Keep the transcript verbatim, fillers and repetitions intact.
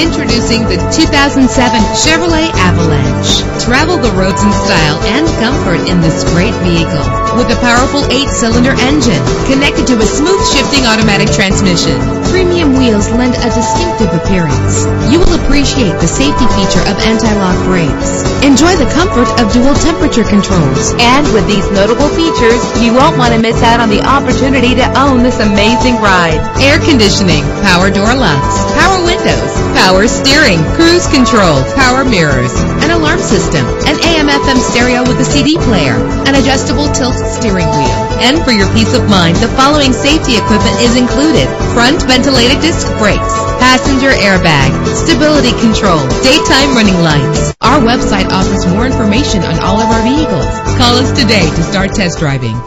Introducing the two thousand seven Chevrolet Avalanche. Travel the roads in style and comfort in this great vehicle. With a powerful eight-cylinder engine connected to a smooth shifting automatic transmission, premium wheels lend a distinctive appearance. You will appreciate the safety feature of anti-lock brakes. Enjoy the comfort of dual temperature controls. And with these notable features, you won't want to miss out on the opportunity to own this amazing ride. Air conditioning, power door locks, power windows, power steering, cruise control, power mirrors, an alarm system, an A M F M stereo with a C D player, an adjustable tilt steering wheel. And for your peace of mind, the following safety equipment is included: front ventilated disc brakes, passenger airbag, stability control, daytime running lights. Our website offers more information on all of our vehicles. Call us today to start test driving.